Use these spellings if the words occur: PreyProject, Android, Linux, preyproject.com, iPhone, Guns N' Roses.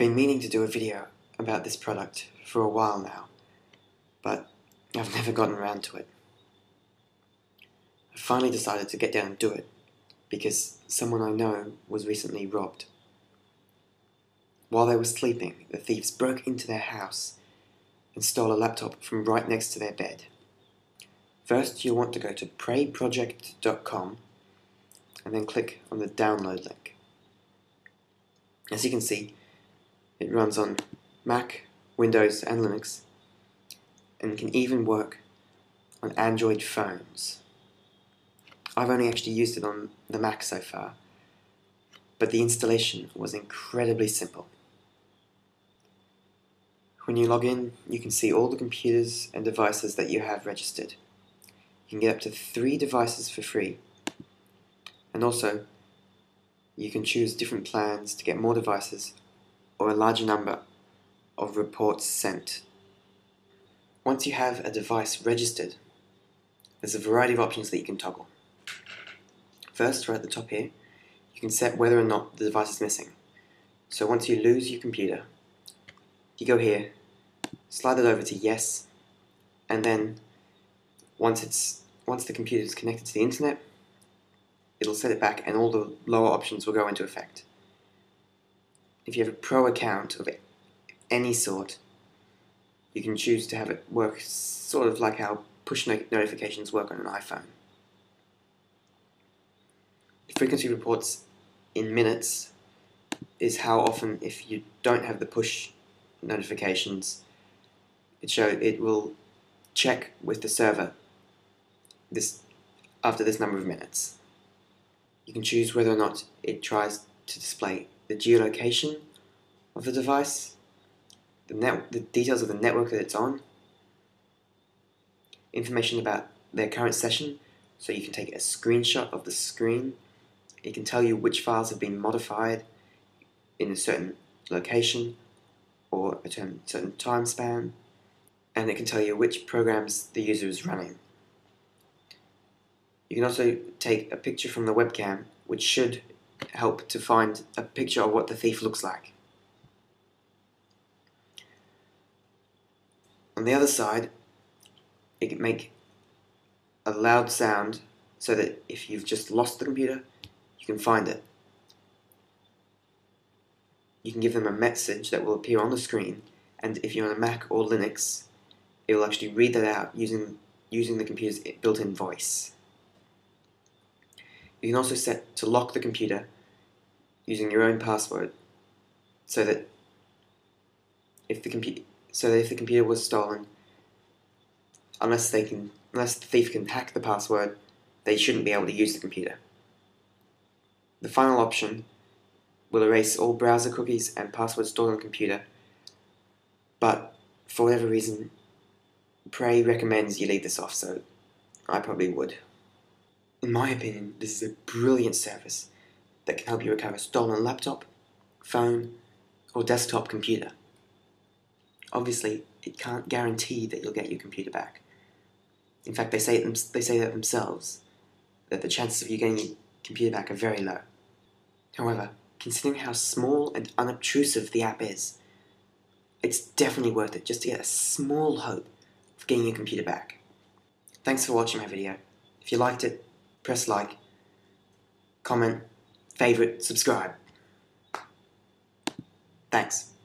I've been meaning to do a video about this product for a while now, but I've never gotten around to it. I finally decided to get down and do it because someone I know was recently robbed. While they were sleeping, the thieves broke into their house and stole a laptop from right next to their bed. First, you'll want to go to preyproject.com and then click on the download link. As you can see, it runs on Mac, Windows and Linux, and can even work on Android phones. I've only actually used it on the Mac so far, but the installation was incredibly simple. When you log in, you can see all the computers and devices that you have registered. You can get up to 3 devices for free, and also you can choose different plans to get more devices or a larger number of reports sent. Once you have a device registered, there's a variety of options that you can toggle. First, right at the top here, you can set whether or not the device is missing. So once you lose your computer, you go here, slide it over to yes, and then once the computer is connected to the internet, it'll set it back and all the lower options will go into effect. If you have a pro account of any sort, you can choose to have it work sort of like how push notifications work on an iPhone. The frequency reports in minutes is how often, if you don't have the push notifications, it will check with the server after this number of minutes. You can choose whether or not it tries to display the geolocation of the device, the details of the network that it's on, information about their current session, so you can take a screenshot of the screen. It can tell you which files have been modified in a certain location or a certain time span, and it can tell you which programs the user is running. You can also take a picture from the webcam, which should help to find a picture of what the thief looks like. On the other side, it can make a loud sound so that if you've just lost the computer, you can find it. You can give them a message that will appear on the screen, and if you're on a Mac or Linux, it will actually read that out using the computer's built-in voice. You can also set to lock the computer using your own password, so that if the computer was stolen, unless the thief can hack the password, they shouldn't be able to use the computer. The final option will erase all browser cookies and passwords stored on the computer, but for whatever reason, Prey recommends you leave this off, so I probably would. In my opinion, this is a brilliant service that can help you recover a stolen laptop, phone, or desktop computer. Obviously, it can't guarantee that you'll get your computer back. In fact, they say that themselves, that the chances of you getting your computer back are very low. However, considering how small and unobtrusive the app is, it's definitely worth it just to get a small hope of getting your computer back. Thanks for watching my video. If you liked it, press like, comment, favorite, subscribe. Thanks.